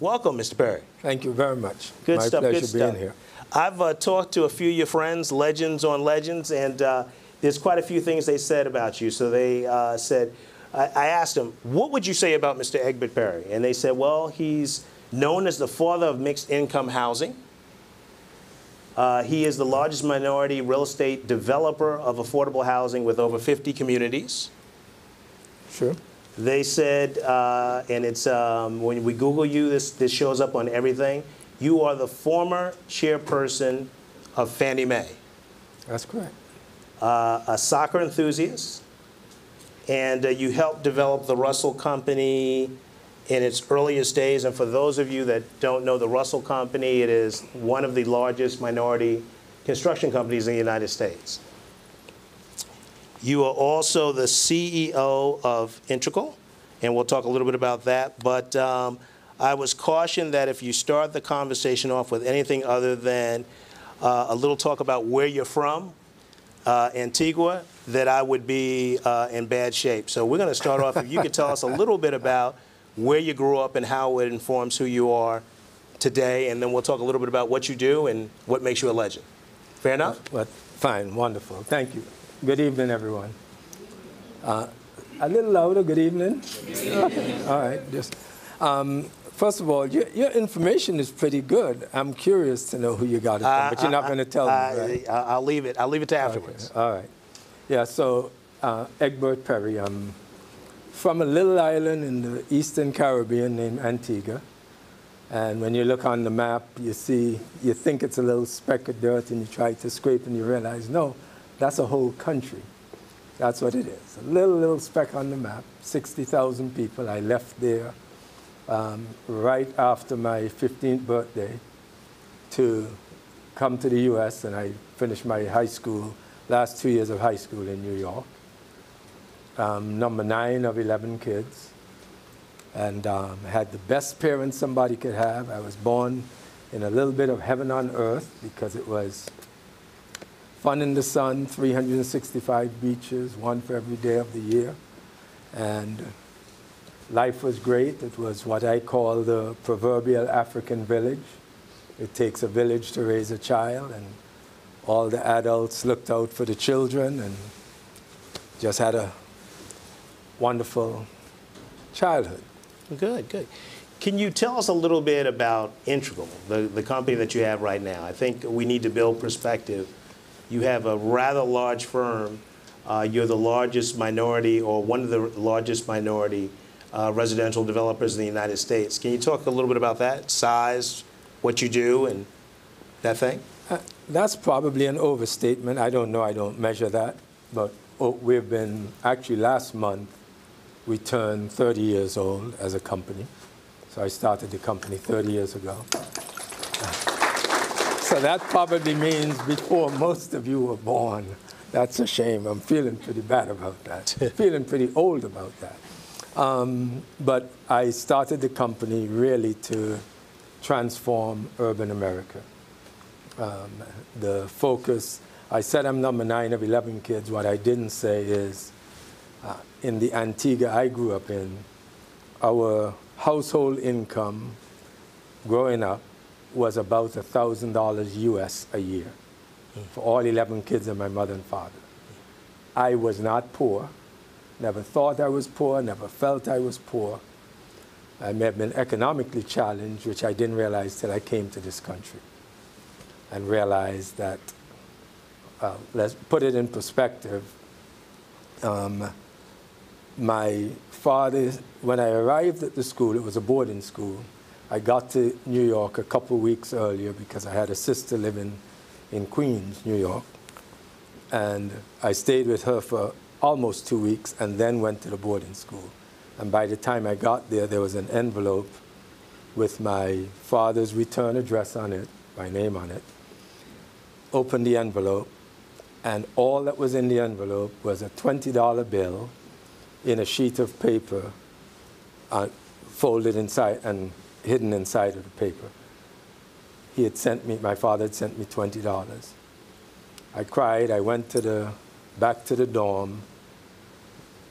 Welcome, Mr. Perry. Thank you very much. Good stuff. My pleasure being here. I've talked to a few of your friends, Legends on Legends, and there's quite a few things they said about you. So they said, I asked them, what would you say about Mr. Egbert Perry? And they said, well, he's known as the father of mixed income housing. He is the largest minority real estate developer of affordable housing with over 50 communities. Sure. They said, and it's when we Google you, this shows up on everything. You are the former chairperson of Fannie Mae. That's correct. A soccer enthusiast, and you helped develop the Russell Company in its earliest days. And for those of you that don't know the Russell Company, it is one of the largest minority construction companies in the United States. You are also the CEO of Integral, and we'll talk a little bit about that. But I was cautioned that if you start the conversation off with anything other than a little talk about where you're from, Antigua, that I would be in bad shape. So we're going to start off, if you could tell us a little bit about where you grew up and how it informs who you are today, and then we'll talk a little bit about what you do and what makes you a legend. Fair enough? Well, fine, wonderful. Thank you. Good evening, everyone. A little louder, good evening. All right. Just, first of all, your information is pretty good. I'm curious to know who you got it from, but you're not going to tell me, right? I'll leave it. I'll leave it to afterwards. Okay. All right. Yeah, so Egbert Perry. I'm from a little island in the eastern Caribbean named Antigua. And when you look on the map, you see, you think it's a little speck of dirt, and you try to scrape, and you realize, no. That's a whole country. That's what it is. A little speck on the map, 60,000 people. I left there right after my 15th birthday to come to the US, and I finished my high school, last 2 years of high school in New York. Number 9 of 11 kids. And had the best parents somebody could have. I was born in a little bit of heaven on earth because it was fun in the sun, 365 beaches, one for every day of the year. And life was great. It was what I call the proverbial African village. It takes a village to raise a child, and all the adults looked out for the children and just had a wonderful childhood. Good, good. Can you tell us a little bit about Integral, the company that you have right now? I think we need to build perspective. You have a rather large firm. You're the largest minority, or one of the largest minority residential developers in the United States. Can you talk a little bit about that, size, what you do, and that thing? That's probably an overstatement. I don't know. I don't measure that. But we've been, actually last month, we turned 30 years old as a company. So I started the company 30 years ago. So that probably means before most of you were born. That's a shame. I'm feeling pretty bad about that. Feeling pretty old about that. But I started the company really to transform urban America. The focus, I said I'm number 9 of 11 kids. What I didn't say is in the Antigua I grew up in, our household income growing up was about $1,000 US a year for all 11 kids and my mother and father. I was not poor, never thought I was poor, never felt I was poor. I may have been economically challenged, which I didn't realize till I came to this country and realized that, let's put it in perspective, my father, when I arrived at the school, it was a boarding school. I got to New York a couple weeks earlier because I had a sister living in Queens, New York. And I stayed with her for almost 2 weeks and then went to the boarding school. And by the time I got there, there was an envelope with my father's return address on it, my name on it. Opened the envelope, and all that was in the envelope was a $20 bill in a sheet of paper folded inside and hidden inside of the paper. He had sent me, my father had sent me $20. I cried. I went to back to the dorm.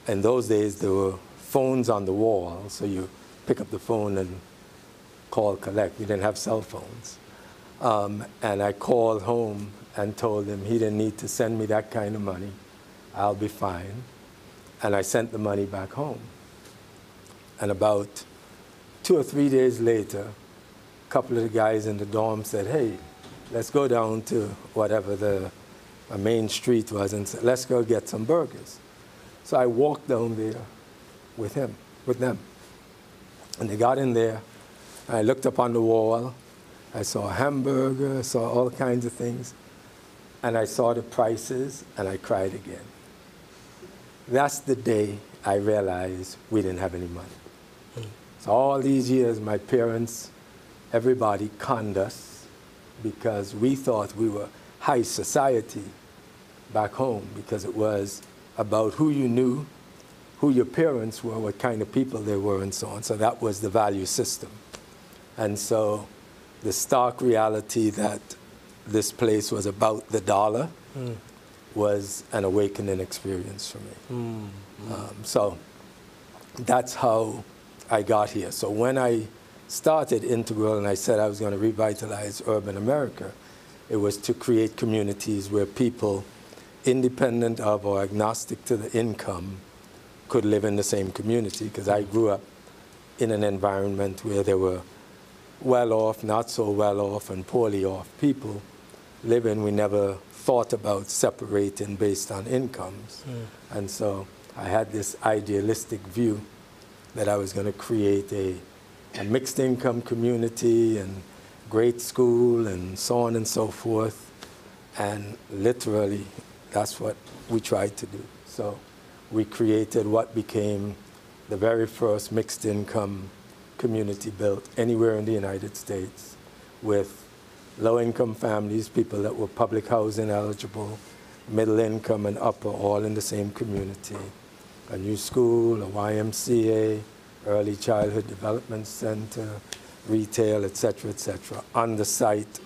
In those days, there were phones on the wall, so you pick up the phone and call collect. We didn't have cell phones. And I called home and told him he didn't need to send me that kind of money. I'll be fine. And I sent the money back home. And about 2 or 3 days later, a couple of the guys in the dorm said, hey, let's go down to whatever the main street was and said, let's go get some burgers. So I walked down there with him, with them. And they got in there. I looked up on the wall. I saw a hamburger, I saw all kinds of things. And I saw the prices, and I cried again. That's the day I realized we didn't have any money. So all these years, my parents, everybody conned us because we thought we were high society back home because it was about who you knew, who your parents were, what kind of people they were, and so on. So that was the value system. And so the stark reality that this place was about the dollar was an awakening experience for me. So that's how I got here. So when I started Integral and I said I was going to revitalize urban America, it was to create communities where people, independent of or agnostic to the income, could live in the same community, because I grew up in an environment where there were well-off, not so well-off, and poorly-off people living. We never thought about separating based on incomes. And so I had this idealistic view that I was going to create a mixed-income community and great school and so on and so forth. And literally, that's what we tried to do. So we created what became the very first mixed-income community built anywhere in the United States with low-income families, people that were public housing eligible, middle-income and upper, all in the same community. A new school, a YMCA, early childhood development center, retail, et cetera, on the site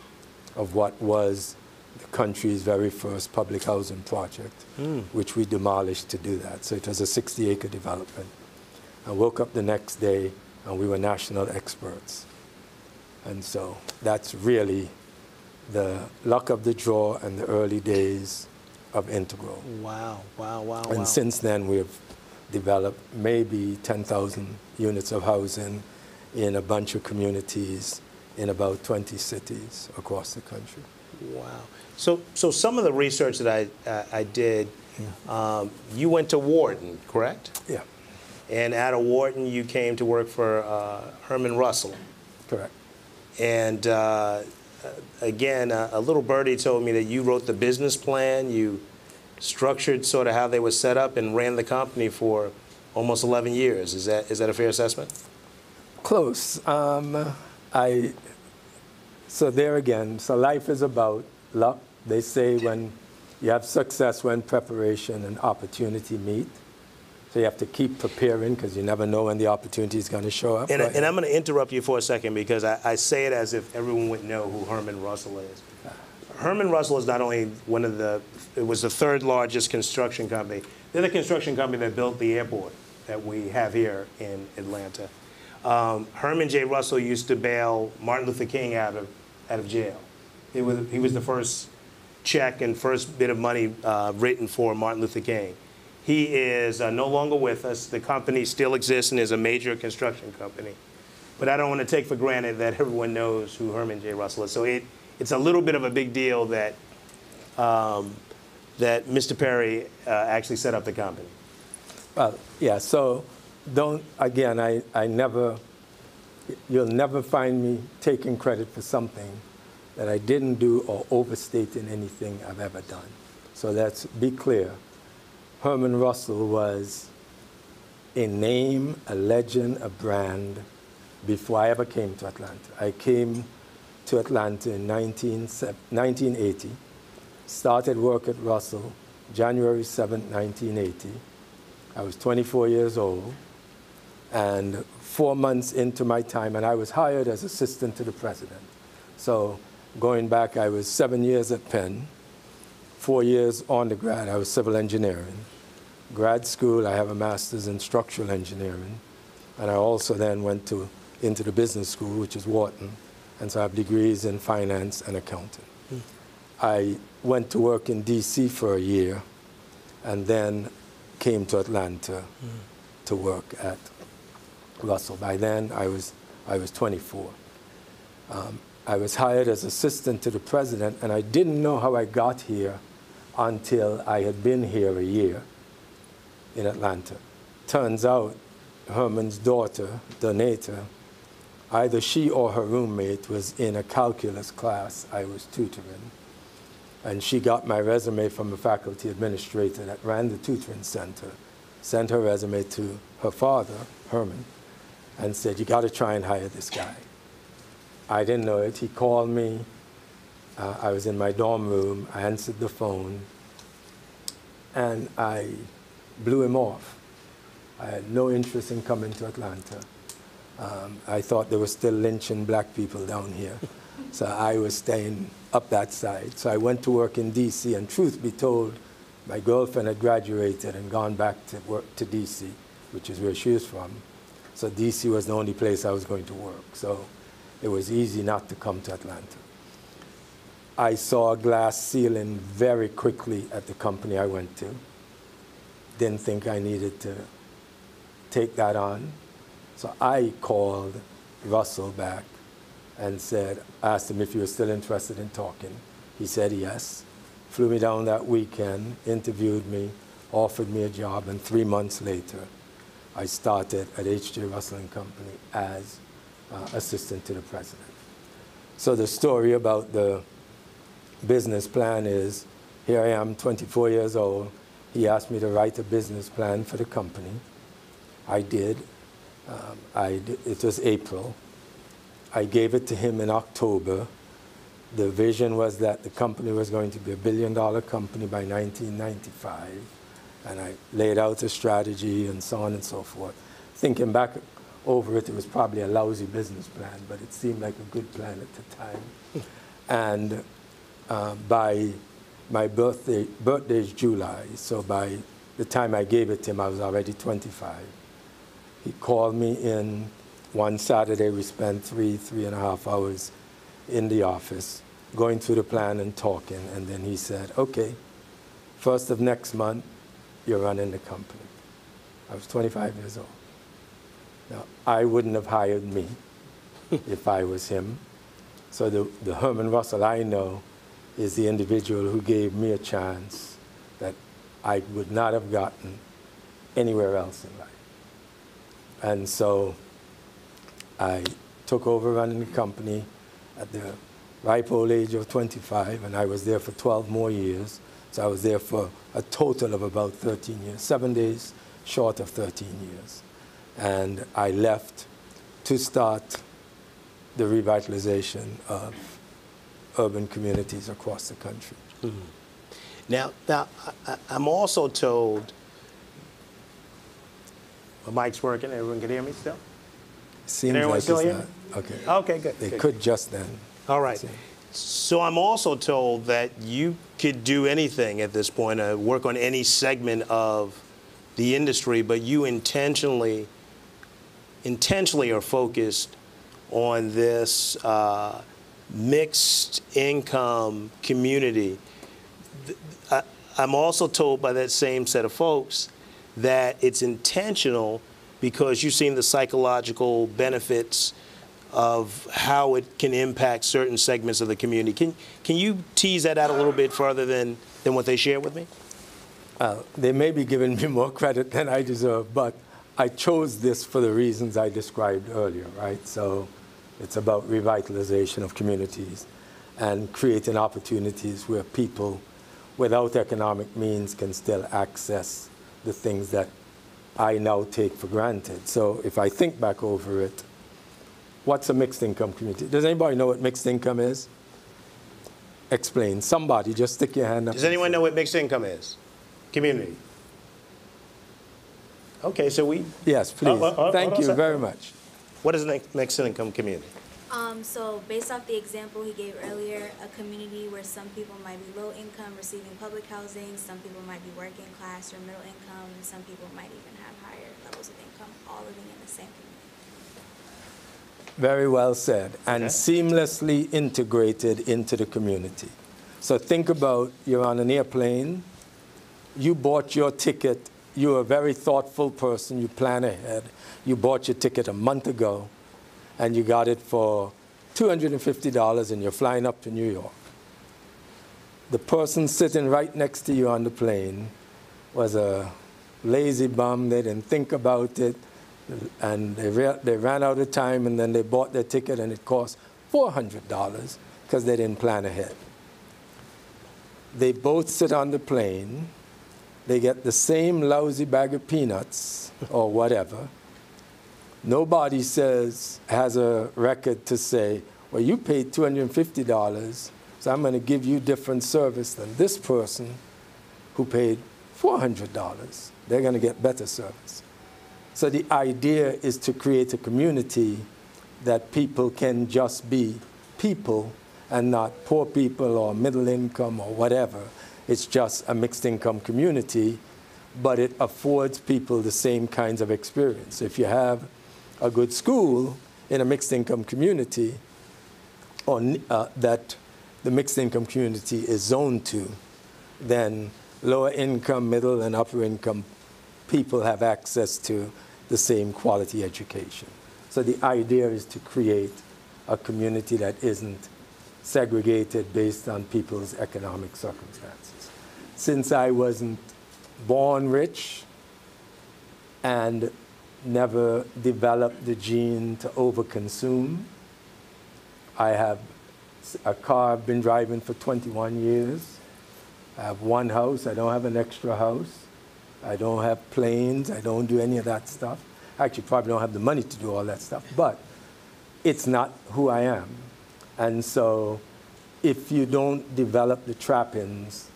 of what was the country's very first public housing project, which we demolished to do that. So it was a 60-acre development. I woke up the next day, and we were national experts. And so that's really the luck of the draw and the early days of Integral. Wow, wow, wow, and wow. Since then, we have developed maybe 10,000 units of housing in a bunch of communities in about 20 cities across the country. Wow. So some of the research that I did, you went to Wharton, correct? Yeah. And out of Wharton, you came to work for Herman Russell. Correct. And again, a little birdie told me that you wrote the business plan. You structured sort of how they were set up and ran the company for almost 11 years. Is that a fair assessment? Close. So there again, so life is about luck. They say when you have success, when preparation and opportunity meet. So you have to keep preparing because you never know when the opportunity is going to show up. And I'm going to interrupt you for a second because I say it as if everyone would know who Herman Russell is. Herman Russell is not only one of the, it was the third largest construction company. They're the construction company that built the airport that we have here in Atlanta. Herman J. Russell used to bail Martin Luther King out of jail. He was the first check and first bit of money written for Martin Luther King. He is no longer with us. The company still exists and is a major construction company. But I don't want to take for granted that everyone knows who Herman J. Russell is. So it's a little bit of a big deal that, that Mr. Perry actually set up the company. Well, yeah, so don't, again, I never, you'll never find me taking credit for something that I didn't do or overstating anything I've ever done. So let's be clear. Herman Russell was a name, a legend, a brand before I ever came to Atlanta. I came to Atlanta in 1980, started work at Russell January 7, 1980. I was 24 years old, and 4 months into my time, and I was hired as assistant to the president. So going back, I was 7 years at Penn. 4 years undergrad, I was civil engineering. Grad school, I have a master's in structural engineering. And I also then went to into the business school, which is Wharton, and so I have degrees in finance and accounting. Mm. I went to work in DC for a year and then came to Atlanta to work at Russell. By then, I was 24. I was hired as assistant to the president, and I didn't know how I got here until I had been here a year in Atlanta. Turns out Herman's daughter, Donata, either she or her roommate was in a calculus class I was tutoring, and she got my resume from a faculty administrator that ran the tutoring center, sent her resume to her father, Herman, and said, you got to try and hire this guy. I didn't know it. He called me. I was in my dorm room. I answered the phone, and I blew him off. I had no interest in coming to Atlanta. I thought they were still lynching black people down here. So I was staying up that side. So I went to work in DC, and truth be told, my girlfriend had graduated and gone back to work to DC, which is where she was from. So DC was the only place I was going to work. So it was easy not to come to Atlanta. I saw a glass ceiling very quickly at the company I went to. Didn't think I needed to take that on. So I called Russell back and said, asked him if he was still interested in talking. He said yes. Flew me down that weekend, interviewed me, offered me a job, and 3 months later, I started at H.J. Russell and Company as assistant to the president. So the story about the business plan is, here I am, 24 years old. He asked me to write a business plan for the company. I did. It was April. I gave it to him in October. The vision was that the company was going to be a billion-dollar company by 1995. And I laid out a strategy and so on and so forth. Thinking back over it, it was probably a lousy business plan, but it seemed like a good plan at the time. And by my birthday is July, so by the time I gave it to him, I was already 25. He called me in one Saturday. We spent three and a half hours in the office going through the plan and talking. And then he said, OK, first of next month, you're running the company. I was 25 years old. Now, I wouldn't have hired me if I was him. So the Herman Russell I know is the individual who gave me a chance that I would not have gotten anywhere else in life. And so I took over running the company at the ripe old age of 25, and I was there for 12 more years. So I was there for a total of about 13 years, 7 days short of 13 years. And I left to start the revitalization of urban communities across the country. Mm-hmm. Now I'm also told, the mic's working, everyone can hear me still? Seems everyone like still hear? Okay. Okay, good. They good. Could just then. All right. See. So I'm also told that you could do anything at this point, work on any segment of the industry, but you intentionally are focused on this mixed income community. I'm also told by that same set of folks that it's intentional because you've seen the psychological benefits of how it can impact certain segments of the community. Can you tease that out a little bit further than what they shared with me? They may be giving me more credit than I deserve, but I chose this for the reasons I described earlier, right? So it's about revitalization of communities and creating opportunities where people without economic means can still access the things that I now take for granted. So if I think back over it, what's a mixed income community? Does anybody know what mixed income is? Explain. Somebody, just stick your hand up. Does anyone know what mixed income is? Community. OK, so we. Yes, please. Thank you very much. What is a mixed income community? So based off the example he gave earlier, a community where some people might be low income, receiving public housing, some people might be working class or middle income, and some people might even have higher levels of income, all living in the same community. Very well said. And seamlessly integrated into the community. So think about, you're on an airplane, you bought your ticket, you're a very thoughtful person, you plan ahead. You bought your ticket a month ago, and you got it for $250, and you're flying up to New York. The person sitting right next to you on the plane was a lazy bum. They didn't think about it, and they ran out of time, and then they bought their ticket, and it cost $400 because they didn't plan ahead. They both sit on the plane. They get the same lousy bag of peanuts or whatever. Nobody says, has a record to say, well, you paid $250, so I'm going to give you different service than this person who paid $400. They're going to get better service. So the idea is to create a community that people can just be people and not poor people or middle income or whatever. It's just a mixed income community, but it affords people the same kinds of experience. If you have a good school in a mixed income community that the mixed income community is zoned to, then lower income, middle, and upper income people have access to the same quality education. So the idea is to create a community that isn't segregated based on people's economic circumstances. Since I wasn't born rich and never developed the gene to overconsume, I have a car I've been driving for 21 years. I have one house. I don't have an extra house. I don't have planes. I don't do any of that stuff. I actually probably don't have the money to do all that stuff, but it's not who I am. And so if you don't develop the trappings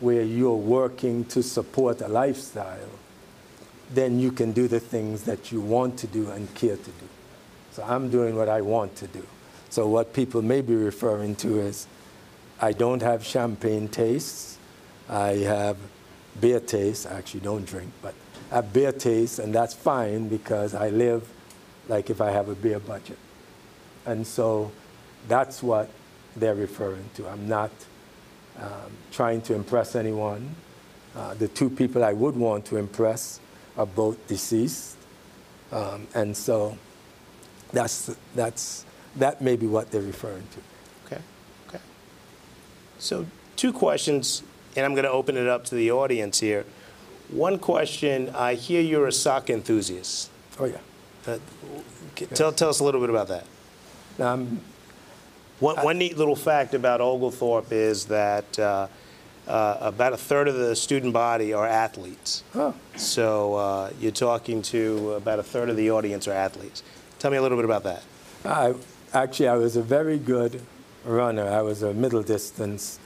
where you're working to support a lifestyle, then you can do the things that you want to do and care to do. So I'm doing what I want to do. So what people may be referring to is, I don't have champagne tastes. I have beer tastes. I actually don't drink, but I have beer tastes, and that's fine because I live like if I have a beer budget. And so that's what they're referring to. I'm not trying to impress anyone. The two people I would want to impress are both deceased. And so that may be what they're referring to. Okay, okay. So two questions, and I'm going to open it up to the audience here. One question, I hear you're a sock enthusiast. Oh, yeah. Tell us a little bit about that. One neat little fact about Oglethorpe is that about a third of the student body are athletes. Oh. So you're talking to about a third of the audience are athletes. Tell me a little bit about that. I was a very good runner. I was a middle distance,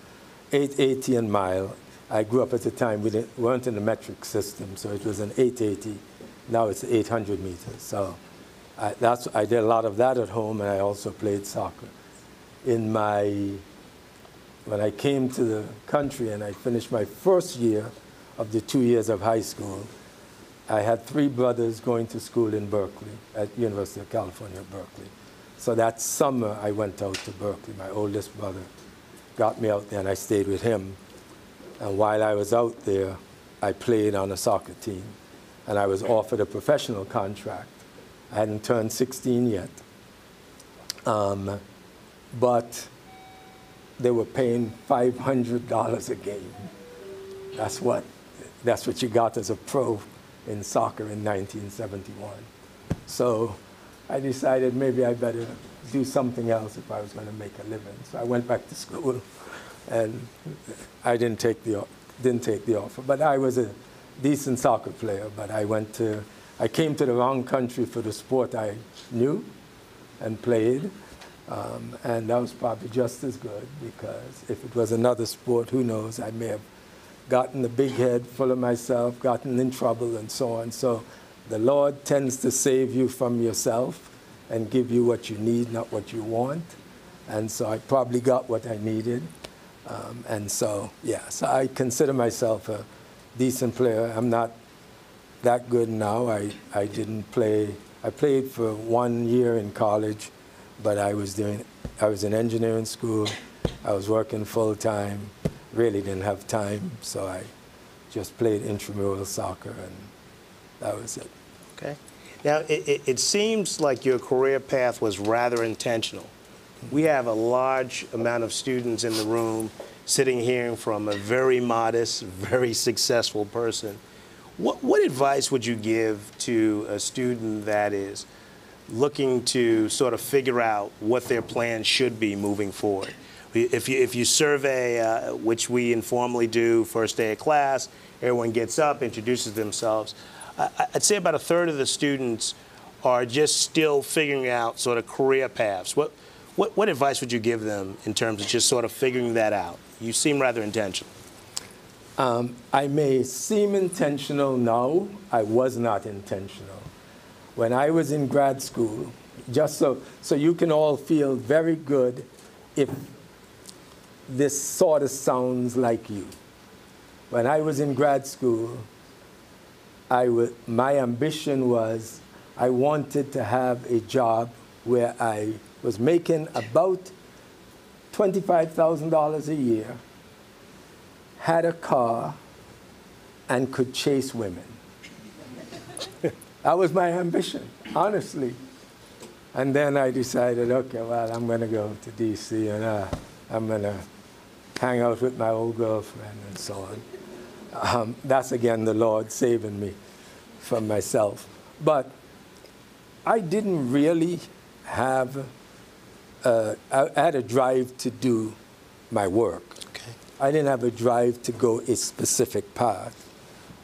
880 and mile. I grew up at the time, we weren't in the metric system, so it was an 880. Now it's 800 meters. So I did a lot of that at home, and I also played soccer. When I came to the country and I finished my first year of the 2 years of high school, I had three brothers going to school in Berkeley, at University of California, Berkeley. So that summer, I went out to Berkeley. My oldest brother got me out there, and I stayed with him. And while I was out there, I played on a soccer team, and I was offered a professional contract. I hadn't turned 16 yet. But they were paying $500 a game. That's what you got as a pro in soccer in 1971. So I decided maybe I better do something else if I was going to make a living. So I went back to school, and I didn't take the offer. But I was a decent soccer player. But I came to the wrong country for the sport I knew and played. And that was probably just as good, because if it was another sport, who knows, I may have gotten the big head full of myself, gotten in trouble, and so on. So the Lord tends to save you from yourself and give you what you need, not what you want. And so I probably got what I needed. And so, yeah, so I consider myself a decent player. I'm not that good now. I didn't play I played for 1 year in college, but I was in engineering school. I was working full time, really didn't have time, so I just played intramural soccer, and that was it. Okay. Now, it seems like your career path was rather intentional. We have a large amount of students in the room sitting here from a very modest, very successful person. What advice would you give to a student that is looking to sort of figure out what their plan should be moving forward? If you survey, which we informally do first day of class, everyone gets up, introduces themselves. I'd say about a third of the students are just still figuring out sort of career paths. What advice would you give them in terms of just sort of figuring that out? You seem rather intentional. I may seem intentional now. I was not intentional. When I was in grad school, just so you can all feel very good if this sort of sounds like you. When I was in grad school, my ambition was I wanted to have a job where I was making about $25,000 a year, had a car, and could chase women. That was my ambition, honestly. And then I decided, okay, well, I'm going to go to D.C. and I'm going to hang out with my old girlfriend and so on. That's, again, the Lord saving me from myself. But I didn't really have, I had a drive to do my work. Okay. I didn't have a drive to go a specific path.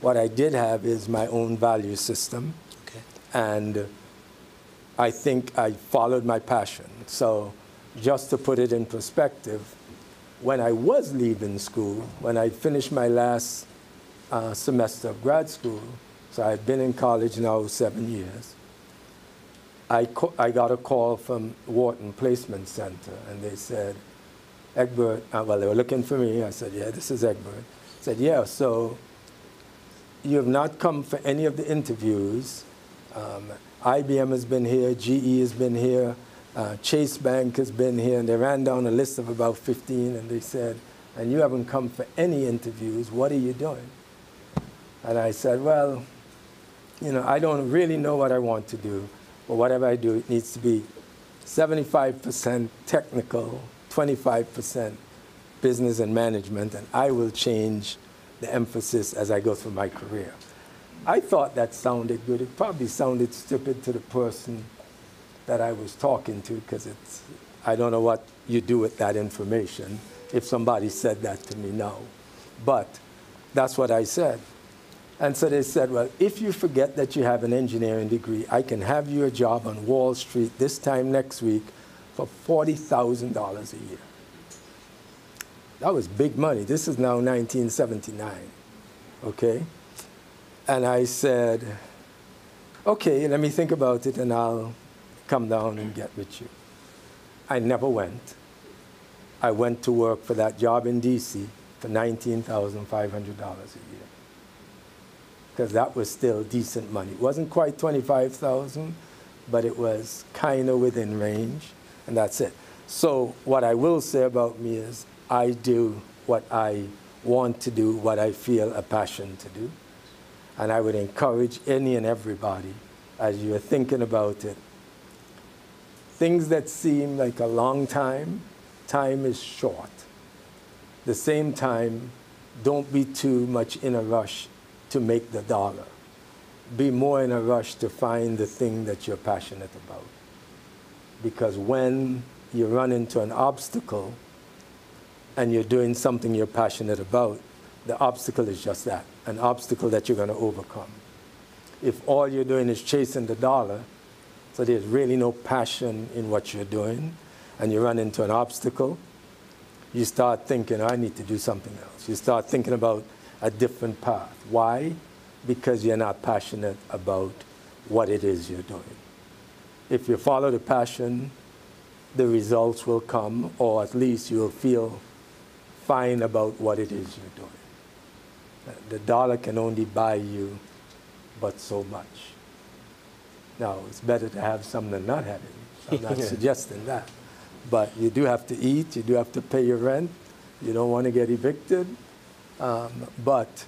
What I did have is my own value system. Okay. And I think I followed my passion. So just to put it in perspective, when I was leaving school, when I finished my last semester of grad school, so I've been in college now 7 years, I got a call from Wharton Placement Center, and they said, Egbert, well, they were looking for me. I said, yeah, this is Egbert. I said, yeah, so you have not come for any of the interviews. IBM has been here, GE has been here, Chase Bank has been here, and they ran down a list of about 15, and they said, and you haven't come for any interviews. What are you doing? And I said, well, you know, I don't really know what I want to do, but whatever I do, it needs to be 75% technical, 25% business and management, and I will change the emphasis as I go through my career. I thought that sounded good. It probably sounded stupid to the person that I was talking to, because I don't know what you do with that information if somebody said that to me now. But that's what I said. And so they said, well, if you forget that you have an engineering degree, I can have you a job on Wall Street this time next week for $40,000 a year. That was big money. This is now 1979, okay? And I said, okay, let me think about it, and I'll come down and get with you. I never went. I went to work for that job in D.C. for $19,500 a year, because that was still decent money. It wasn't quite $25,000, but it was kind of within range, and that's it. So what I will say about me is I do what I want to do, what I feel a passion to do, and I would encourage any and everybody, as you are thinking about it, things that seem like a long time, time is short. The same time, don't be too much in a rush to make the dollar. Be more in a rush to find the thing that you're passionate about. Because when you run into an obstacle and you're doing something you're passionate about, the obstacle is just that, an obstacle that you're going to overcome. If all you're doing is chasing the dollar, so there's really no passion in what you're doing, and you run into an obstacle, you start thinking, I need to do something else. You start thinking about a different path. Why? Because you're not passionate about what it is you're doing. If you follow the passion, the results will come, or at least you'll feel fine about what it is you're doing. The dollar can only buy you but so much. No, it's better to have some than not having. I'm not suggesting that. But you do have to eat. You do have to pay your rent. You don't want to get evicted. But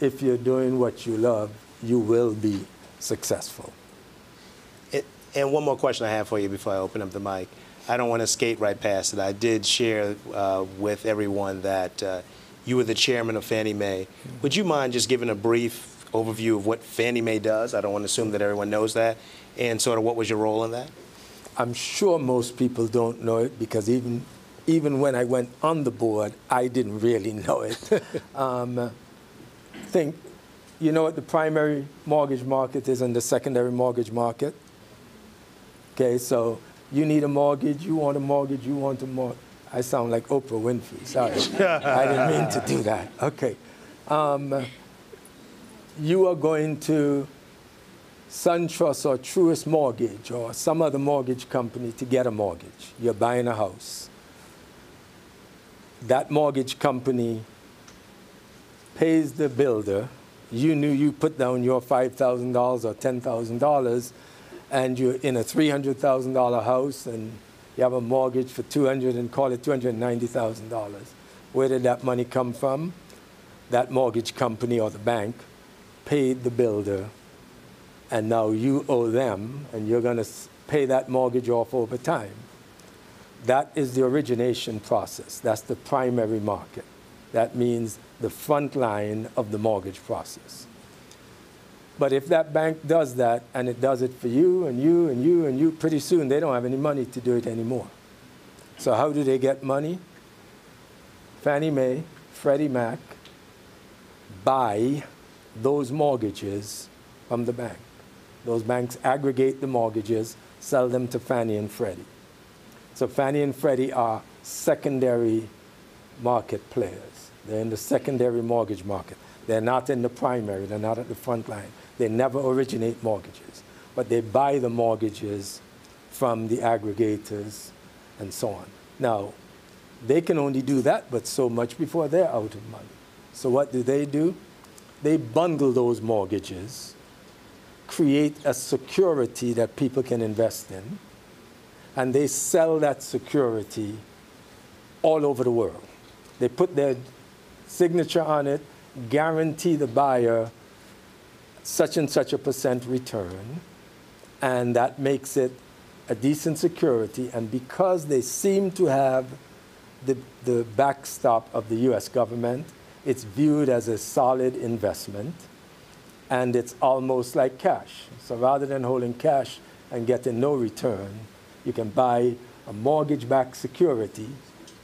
if you're doing what you love, you will be successful. And one more question I have for you before I open up the mic. I don't want to skate right past it. I did share with everyone that you were the chairman of Fannie Mae. Would you mind just giving a brief overview of what Fannie Mae does? I don't want to assume that everyone knows that. And sort of what was your role in that? I'm sure most people don't know it, because even when I went on the board, I didn't really know it. You know what the primary mortgage market is and the secondary mortgage market? Okay, so you need a mortgage, you want a mortgage, you want a mortgage. I sound like Oprah Winfrey, sorry. I didn't mean to do that. Okay. You are going to SunTrust or Truist Mortgage or some other mortgage company to get a mortgage. You're buying a house. That mortgage company pays the builder. You knew you put down your $5,000 or $10,000, and you're in a $300,000 house, and you have a mortgage for $200,000 and call it $290,000. Where did that money come from? That mortgage company or the bank paid the builder, and now you owe them, and you're going to pay that mortgage off over time. That is the origination process. That's the primary market. That means the front line of the mortgage process. But if that bank does that, and it does it for you, and you, and you, and you, pretty soon they don't have any money to do it anymore. So how do they get money? Fannie Mae, Freddie Mac buy those mortgages from the bank. Those banks aggregate the mortgages, sell them to Fannie and Freddie. So Fannie and Freddie are secondary market players. They're in the secondary mortgage market. They're not in the primary. They're not at the front line. They never originate mortgages. But they buy the mortgages from the aggregators and so on. Now, they can only do that but so much before they're out of money. So what do? They bundle those mortgages, create a security that people can invest in, and they sell that security all over the world. They put their signature on it, guarantee the buyer such and such a percent return, and that makes it a decent security. And because they seem to have the backstop of the US government, it's viewed as a solid investment, and it's almost like cash. So rather than holding cash and getting no return, you can buy a mortgage-backed security,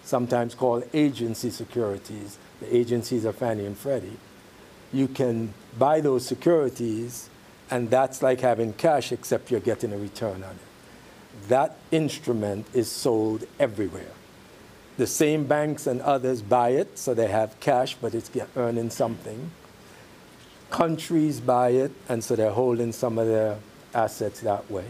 sometimes called agency securities. The agencies are Fannie and Freddie. You can buy those securities, and that's like having cash, except you're getting a return on it. That instrument is sold everywhere. The same banks and others buy it, so they have cash, but it's earning something. Countries buy it, and so they're holding some of their assets that way.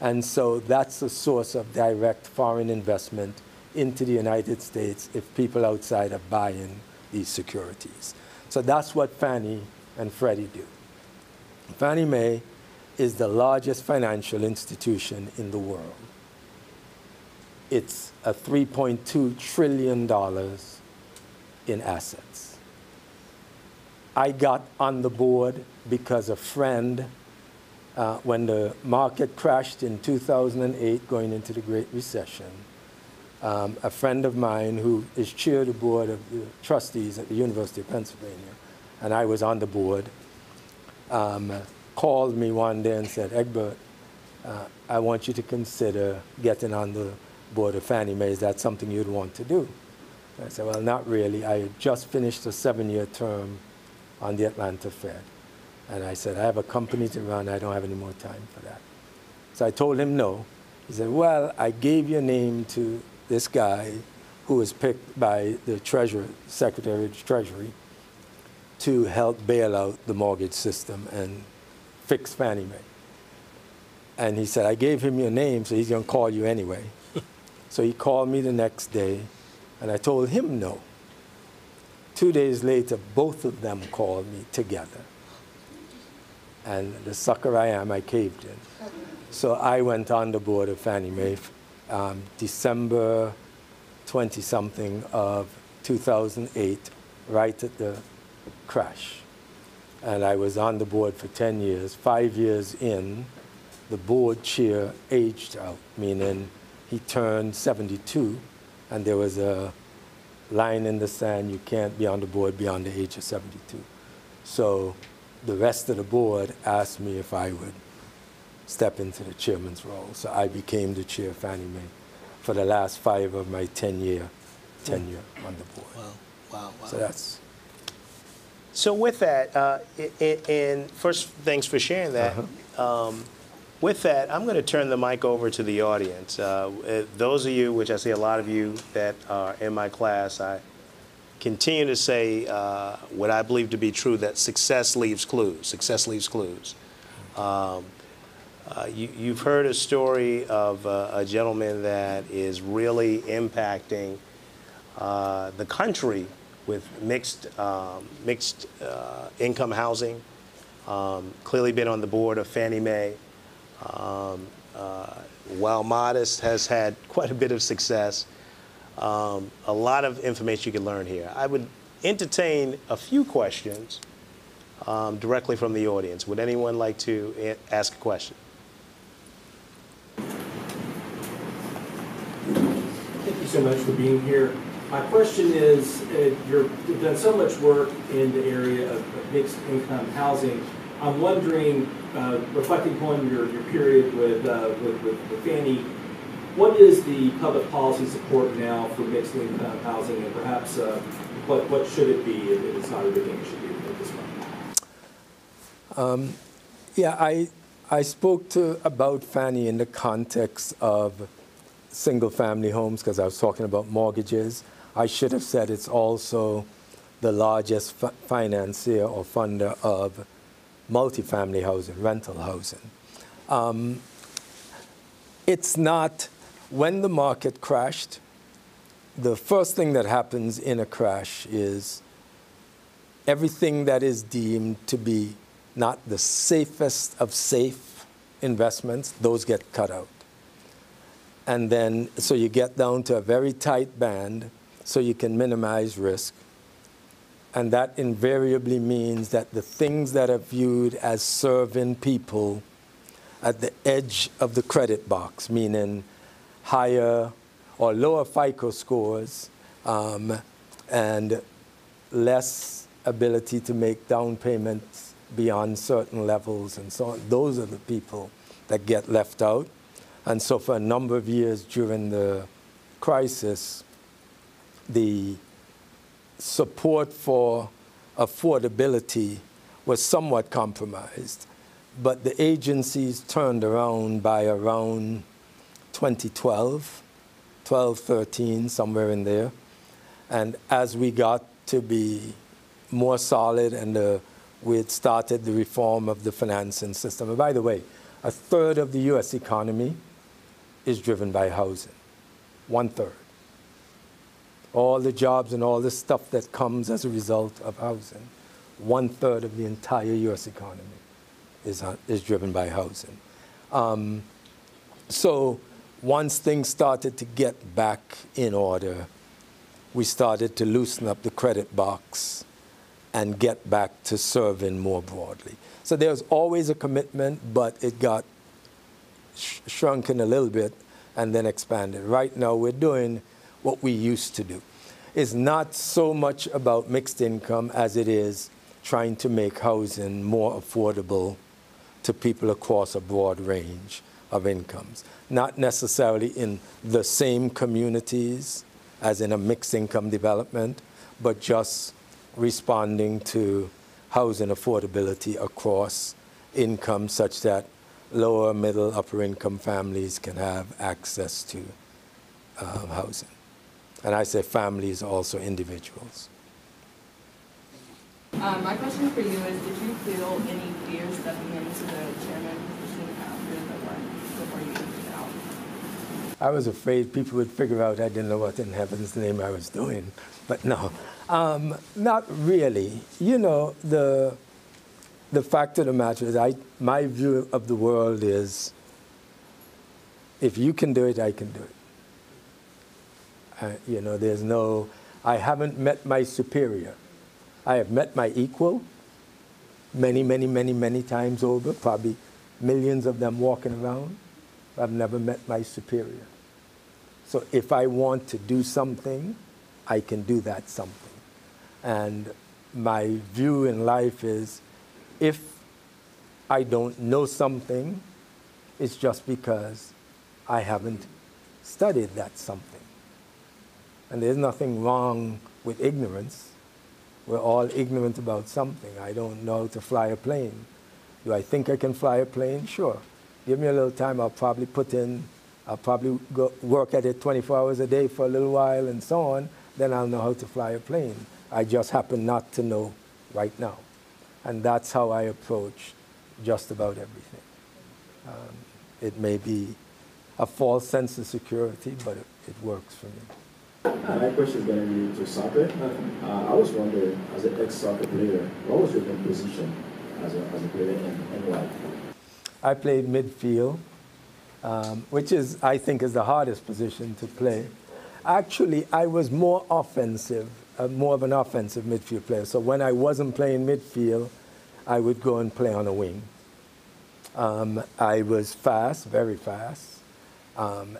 And so that's a source of direct foreign investment into the United States if people outside are buying these securities. So that's what Fannie and Freddie do. Fannie Mae is the largest financial institution in the world. It's a $3.2 trillion in assets. I got on the board because a friend, when the market crashed in 2008 going into the Great Recession, a friend of mine who is chair of the board of the trustees at the University of Pennsylvania, and I was on the board, called me one day and said, Egbert, I want you to consider getting on the board of Fannie Mae. Is that something you'd want to do? I said, well, not really. I had just finished a 7-year term on the Atlanta Fed. And I said, I have a company to run. I don't have any more time for that. So I told him no. He said, well, I gave your name to this guy who was picked by the treasurer, Secretary of Treasury, to help bail out the mortgage system and fix Fannie Mae. And he said, I gave him your name, so he's going to call you anyway. So he called me the next day, and I told him no. 2 days later, both of them called me together. And the sucker I am, I caved in. So I went on the board of Fannie Mae December 20-something of 2008, right at the crash. And I was on the board for 10 years. 5 years in, the board chair aged out, meaning he turned 72, and there was a line in the sand, you can't be on the board beyond the age of 72. So the rest of the board asked me if I would step into the chairman's role. So I became the chair of Fannie Mae for the last 5 of my 10-year tenure on the board. Wow, wow, wow. So that's... So with that, and first, thanks for sharing that. With that, I'm going to turn the mic over to the audience. Those of you, which I see a lot of you that are in my class, I continue to say what I believe to be true, that success leaves clues. Success leaves clues. You've heard a story of a gentleman that is really impacting the country with mixed income housing, clearly been on the board of Fannie Mae. While modest, has had quite a bit of success. A lot of information you can learn here. I would entertain a few questions directly from the audience. Would anyone like to ask a question? Thank you so much for being here. My question is, you've done so much work in the area of mixed income housing. I'm wondering, reflecting upon your period with Fannie, what is the public policy support now for mixed income housing, and perhaps what should it be if it's not everything it should be at this point? Yeah, I spoke about Fannie in the context of single-family homes because I was talking about mortgages. I should have said it's also the largest financier or funder of multifamily housing, rental housing. It's not, when the market crashed, the first thing that happens in a crash is everything that is deemed to be not the safest of safe investments, those get cut out. And then, so you get down to a very tight band so you can minimize risk. And that invariably means that the things that are viewed as serving people at the edge of the credit box, meaning higher or lower FICO scores and less ability to make down payments beyond certain levels and so on, those are the people that get left out. And so for a number of years during the crisis, the support for affordability was somewhat compromised, but the agencies turned around by around 2012, 12, 13, somewhere in there. And as we got to be more solid and we had started the reform of the financing system. And by the way, a third of the U.S. economy is driven by housing, 1/3. All the jobs and all the stuff that comes as a result of housing. 1/3 of the entire U.S. economy is driven by housing. So once things started to get back in order, we started to loosen up the credit box and get back to serving more broadly. So there was always a commitment, but it got shrunken a little bit and then expanded. Right now we're doing what we used to do. Is not so much about mixed income as it is trying to make housing more affordable to people across a broad range of incomes. Not necessarily in the same communities as in a mixed income development, but just responding to housing affordability across income such that lower, middle, upper income families can have access to housing. And I say families, also individuals. My question for you is, did you feel any fear stepping into the chairman position after the work, before you moved out? I was afraid people would figure out I didn't know what in heaven's name I was doing. But no, not really. You know, the the fact of the matter is, my view of the world is, if you can do it, I can do it. You know, there's no, I haven't met my superior. I have met my equal many, many, many, many times over, probably millions of them walking around. I've never met my superior. So if I want to do something, I can do that something. And my view in life is, if I don't know something, it's just because I haven't studied that something. And there's nothing wrong with ignorance. We're all ignorant about something. I don't know how to fly a plane. Do I think I can fly a plane? Sure. Give me a little time, I'll probably put in, I'll probably go work at it 24 hours a day for a little while and so on, then I'll know how to fly a plane. I just happen not to know right now. And that's how I approach just about everything. It may be a false sense of security, but it works for me. My question is going to be to soccer. I was wondering, as an ex-soccer player, what was your position as a player in life? I played midfield, which is, I think, is the hardest position to play. Actually, I was more offensive, more of an offensive midfield player. So when I wasn't playing midfield, I would go and play on a wing. I was fast, very fast,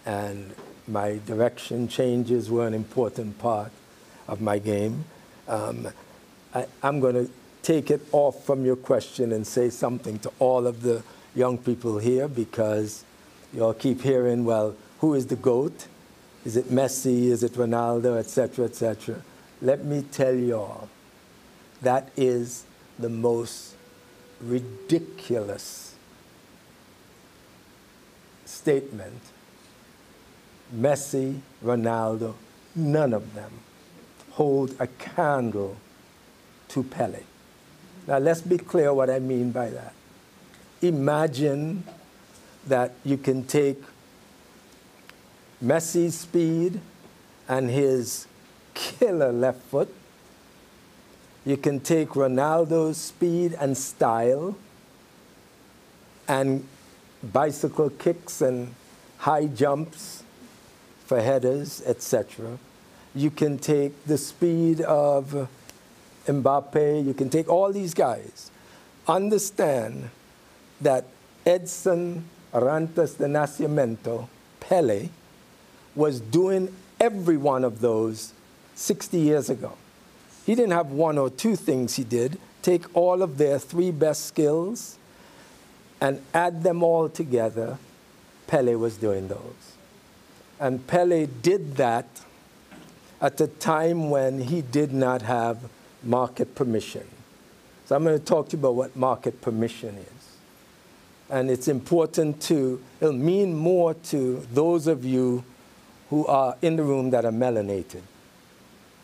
and my direction changes were an important part of my game. I'm going to take it off from your question and say something to all of the young people here, because you'll keep hearing, well, who is the GOAT? Is it Messi? Is it Ronaldo? Et cetera, et cetera. Let me tell you all, that is the most ridiculous statement. Messi, Ronaldo, none of them hold a candle to Pelé. Now, let's be clear what I mean by that. Imagine that you can take Messi's speed and his killer left foot. You can take Ronaldo's speed and style and bicycle kicks and high jumps for headers, etc. You can take the speed of Mbappe. You can take all these guys. Understand that Edson Arantes de Nascimento, Pelé, was doing every one of those 60 years ago. He didn't have one or two things he did. Take all of their three best skills and add them all together. Pelé was doing those. And Pelé did that at a time when he did not have market permission. So I'm going to talk to you about what market permission is. And it's important to, it'll mean more to those of you who are in the room that are melanated,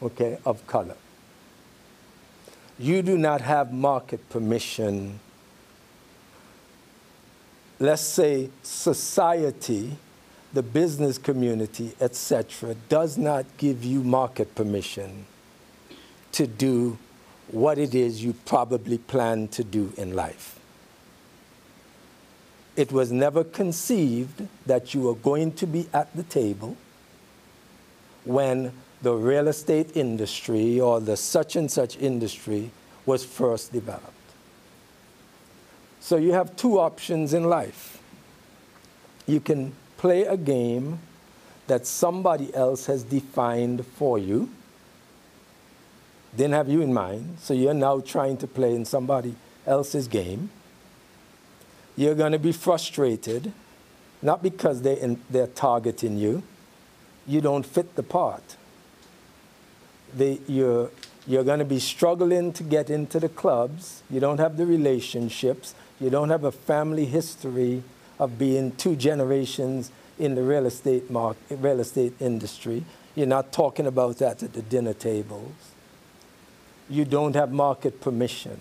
okay, of color. You do not have market permission. Let's say society, the business community, etc., does not give you market permission to do what it is you probably plan to do in life. It was never conceived that you were going to be at the table when the real estate industry or the such and such industry was first developed. So you have two options in life. You can play a game that somebody else has defined for you, didn't have you in mind, so you're now trying to play in somebody else's game. You're going to be frustrated, not because they're targeting you. You don't fit the part. You're going to be struggling to get into the clubs. You don't have the relationships. You don't have a family history of being two generations in the real estate market, real estate industry. You're not talking about that at the dinner tables. You don't have market permission.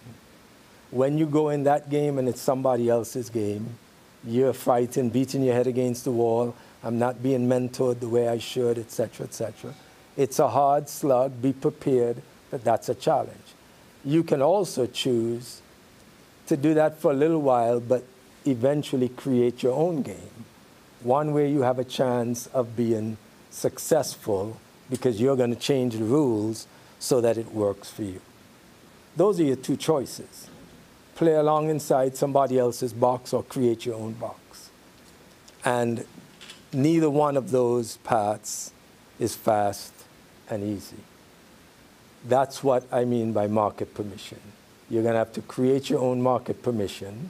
When you go in that game and it's somebody else's game, you're fighting, beating your head against the wall, I'm not being mentored the way I should, et cetera, et cetera. It's a hard slug. Be prepared that that's a challenge. You can also choose to do that for a little while, but eventually create your own game. One way you have a chance of being successful because you're going to change the rules so that it works for you. Those are your two choices. Play along inside somebody else's box or create your own box. And neither one of those paths is fast and easy. That's what I mean by market permission. You're going to have to create your own market permission,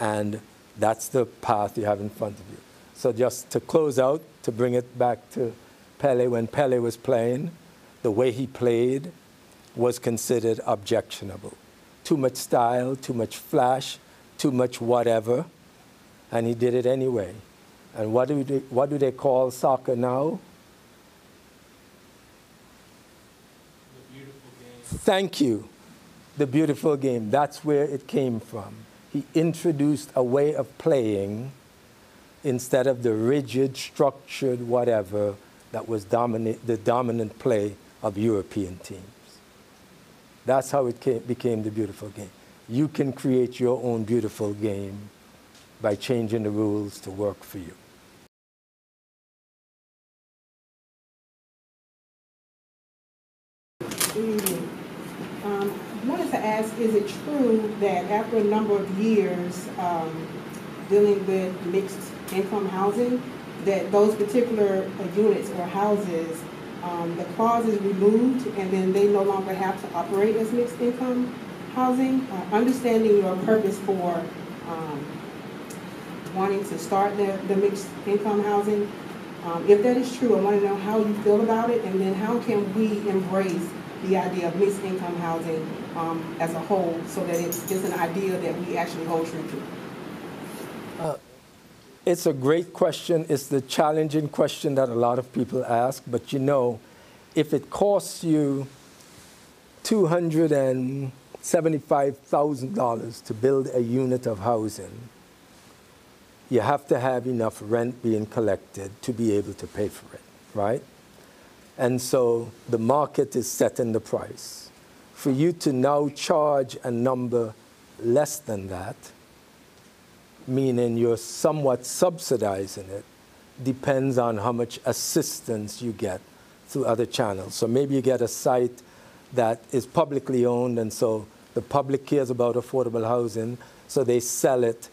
and that's the path you have in front of you. So just to close out, to bring it back to Pelé, when Pelé was playing, the way he played was considered objectionable. Too much style, too much flash, too much whatever, and he did it anyway. And what do they call soccer now? The beautiful game. Thank you. The beautiful game. That's where it came from. He introduced a way of playing instead of the rigid, structured whatever that was the dominant play of European teams. That's how it became the beautiful game. You can create your own beautiful game by changing the rules to work for you. Good evening. I wanted to ask, is it true that after a number of years dealing with mixed income housing, that those particular units or houses, the clause is removed and then they no longer have to operate as mixed income housing? Understanding your purpose for wanting to start the mixed income housing, if that is true, I want to know how you feel about it, and then how can we embrace the idea of mixed income housing as a whole, so that it's an idea that we actually hold true to? It's a great question. It's the challenging question that a lot of people ask. But you know, if it costs you $275,000 to build a unit of housing, you have to have enough rent being collected to be able to pay for it, right? And so the market is setting the price. For you to now charge a number less than that, meaning you're somewhat subsidizing it, depends on how much assistance you get through other channels. So maybe you get a site that is publicly owned, and so the public cares about affordable housing, so they sell it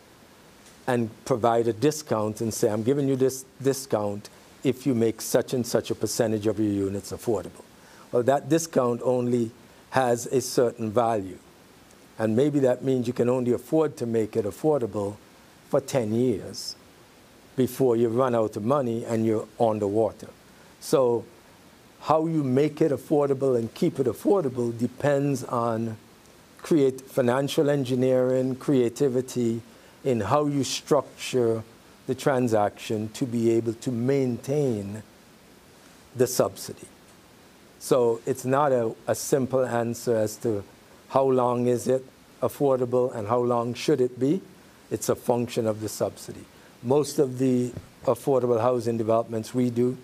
and provide a discount and say, I'm giving you this discount if you make such and such a percentage of your units affordable. Well, that discount only has a certain value. And maybe that means you can only afford to make it affordable for 10 years before you run out of money and you're on the water. So how you make it affordable and keep it affordable depends on financial engineering, creativity, in how you structure the transaction to be able to maintain the subsidy. So it's not a simple answer as to how long is it affordable and how long should it be. It's a function of the subsidy. Most of the affordable housing developments we do,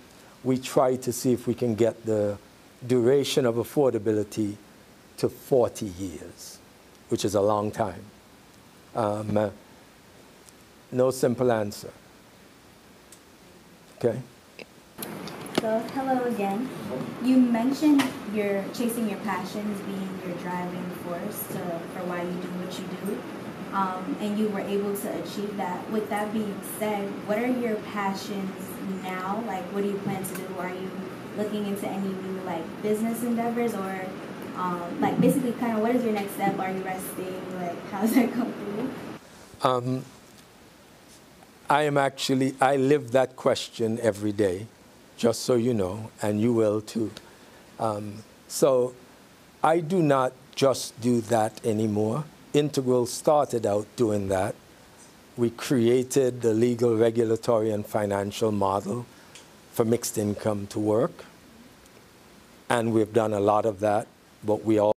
we try to see if we can get the duration of affordability to 40 years, which is a long time. No simple answer. Okay. So hello again. You mentioned you're chasing your passions being your driving force for why you do what you do, and you were able to achieve that. With that being said, what are your passions now? Like, what do you plan to do? Are you looking into any new like business endeavors, or like basically kind of what is your next step? Are you resting? Like, how's that come through? I live that question every day, just so you know, and you will too. So I do not just do that anymore. Integral started out doing that. We created the legal, regulatory, and financial model for mixed income to work. And we've done a lot of that, but we all